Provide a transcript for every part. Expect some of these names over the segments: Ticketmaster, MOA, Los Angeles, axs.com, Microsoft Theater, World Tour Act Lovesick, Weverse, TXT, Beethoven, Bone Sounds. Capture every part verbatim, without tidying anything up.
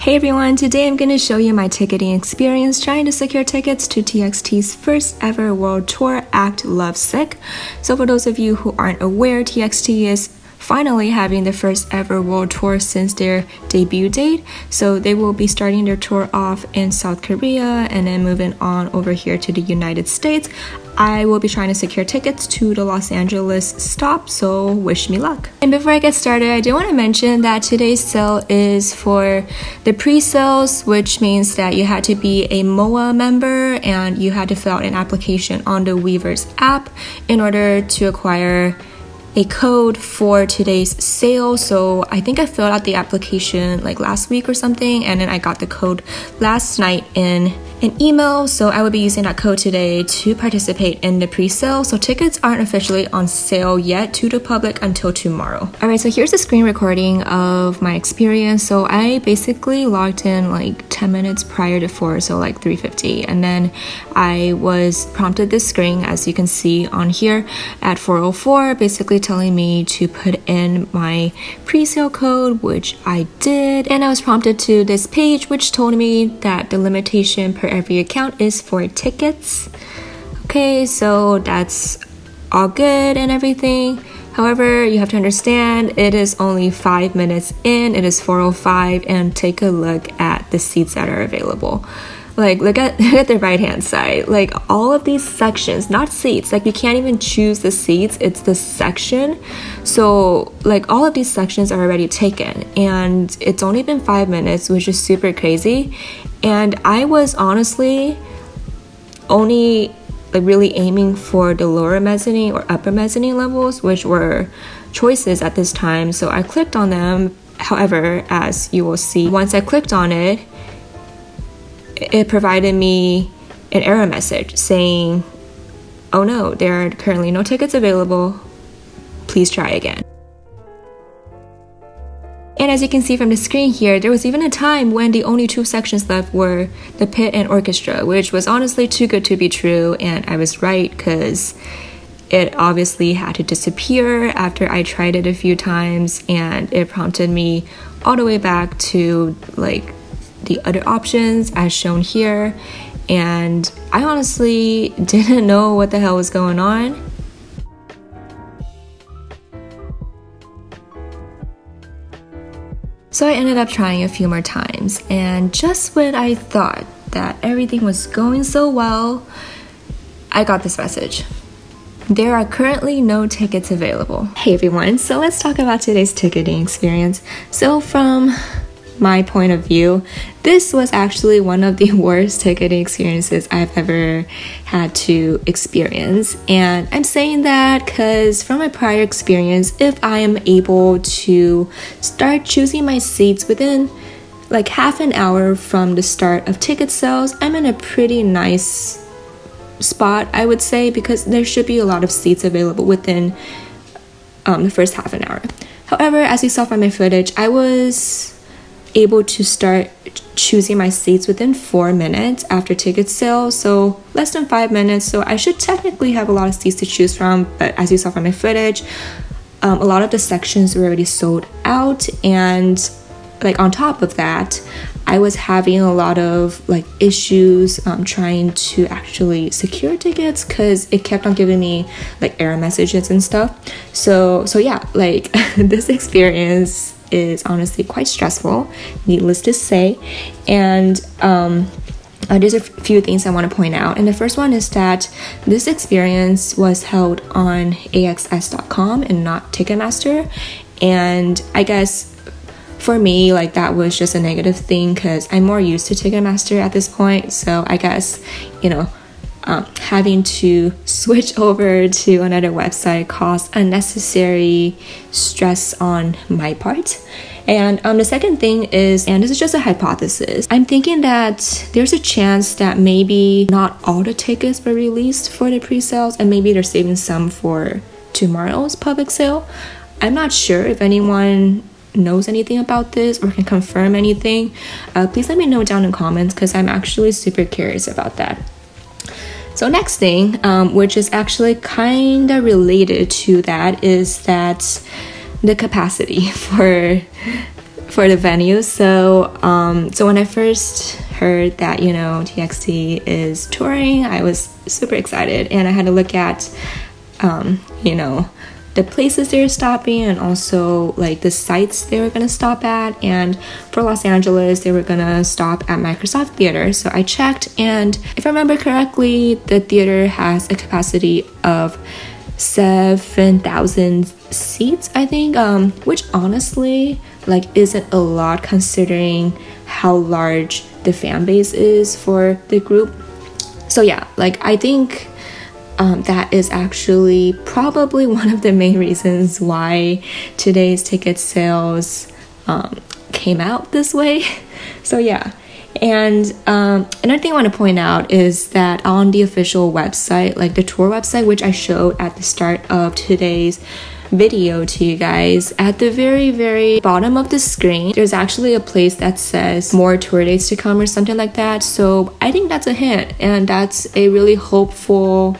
Hey everyone, today I'm going to show you my ticketing experience trying to secure tickets to T X T's first ever World Tour Act Lovesick. So for those of you who aren't aware, T X T is finally having the first ever world tour since their debut date. So they will be starting their tour off in South Korea and then moving on over here to the United States. I will be trying to secure tickets to the Los Angeles stop, so wish me luck. And before I get started, I do want to mention that today's sale is for the pre-sales, which means that you had to be a M O A member and you had to fill out an application on the Weverse app in order to acquire a code for today's sale. So I think I filled out the application like last week or something, and then I got the code last night in an email, so I will be using that code today to participate in the pre-sale. So tickets aren't officially on sale yet to the public until tomorrow. Alright, so here's a screen recording of my experience. So I basically logged in like ten minutes prior to four, so like three fifty, and then I was prompted this screen, as you can see on here, at four oh four, basically telling me to put in my pre-sale code, which I did, and I was prompted to this page which told me that the limitation per every account is four tickets. Okay, so that's all good and everything. However, you have to understand it is only five minutes in, it is four oh five, and take a look at the seats that are available. Like, look at, look at the right hand side, like all of these sections, not seats, like you can't even choose the seats, it's the section. So like all of these sections are already taken, and it's only been five minutes, which is super crazy. And I was honestly only like really aiming for the lower mezzanine or upper mezzanine levels, which were choices at this time, so I clicked on them. However, as you will see, once I clicked on it, it provided me an error message saying, "Oh no, there are currently no tickets available. Please try again." And as you can see from the screen here, there was even a time when the only two sections left were the pit and orchestra, which was honestly too good to be true, and I was right, because it obviously had to disappear after I tried it a few times, and it prompted me all the way back to like the other options as shown here. And I honestly didn't know what the hell was going on. So I ended up trying a few more times, and just when I thought that everything was going so well, I got this message. There are currently no tickets available. Hey everyone, so let's talk about today's ticketing experience. So from my point of view, this was actually one of the worst ticketing experiences I've ever had to experience. And I'm saying that because from my prior experience, if I am able to start choosing my seats within like half an hour from the start of ticket sales, I'm in a pretty nice spot, I would say, because there should be a lot of seats available within um, the first half an hour. However, as you saw from my footage, I was able to start choosing my seats within four minutes after ticket sale, so less than five minutes, so I should technically have a lot of seats to choose from. But as you saw from my footage, um, a lot of the sections were already sold out, and like on top of that, I was having a lot of like issues um, trying to actually secure tickets, because it kept on giving me like error messages and stuff. So so yeah, like this experience is honestly quite stressful, needless to say. And um, uh, there's a few things I want to point out, and the first one is that this experience was held on A X S dot com and not Ticketmaster, and I guess for me, like that was just a negative thing, because I'm more used to Ticketmaster at this point. So I guess, you know, um, having to switch over to another website caused unnecessary stress on my part. And um, the second thing is, and this is just a hypothesis, I'm thinking that there's a chance that maybe not all the tickets were released for the pre-sales, and maybe they're saving some for tomorrow's public sale. I'm not sure if anyone knows anything about this or can confirm anything. Uh, please let me know down in comments, because I'm actually super curious about that. So next thing, um, which is actually kind of related to that, is that the capacity for for the venue. So um, so when I first heard that, you know, T X T is touring, I was super excited, and I had to look at, um, you know, the places they were stopping and also like the sites they were going to stop at. And for Los Angeles, they were going to stop at Microsoft Theater. So I checked, and if I remember correctly, the theater has a capacity of seven thousand seats, I think, um, which honestly like isn't a lot considering how large the fan base is for the group. So yeah, like I think Um, that is actually probably one of the main reasons why today's ticket sales um, came out this way. So yeah, and um, another thing I want to point out is that on the official website, like the tour website, which I showed at the start of today's video to you guys, at the very very bottom of the screen there's actually a place that says more tour dates to come or something like that. So I think that's a hint, and that's a really hopeful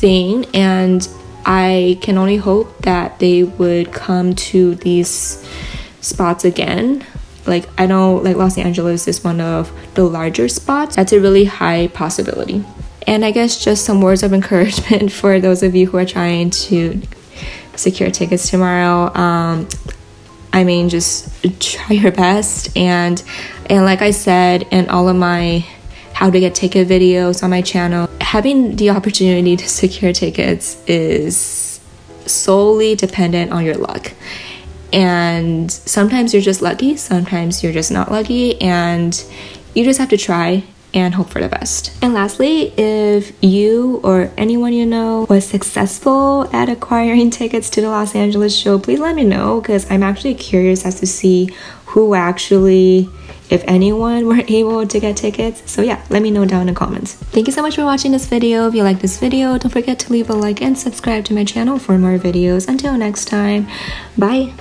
thing, and I can only hope that they would come to these spots again. Like I know like Los Angeles is one of the larger spots. That's a really high possibility. And I guess just some words of encouragement for those of you who are trying to secure tickets tomorrow. um I mean, just try your best, and and like I said in all of my how to get ticket videos on my channel, having the opportunity to secure tickets is solely dependent on your luck, and sometimes you're just lucky, sometimes you're just not lucky, and you just have to try and hope for the best. And lastly, if you or anyone you know was successful at acquiring tickets to the Los Angeles show, please let me know, because I'm actually curious as to see who actually, if anyone, were able to get tickets. So yeah, let me know down in the comments. Thank you so much for watching this video. If you like this video, don't forget to leave a like and subscribe to my channel for more videos. Until next time, bye!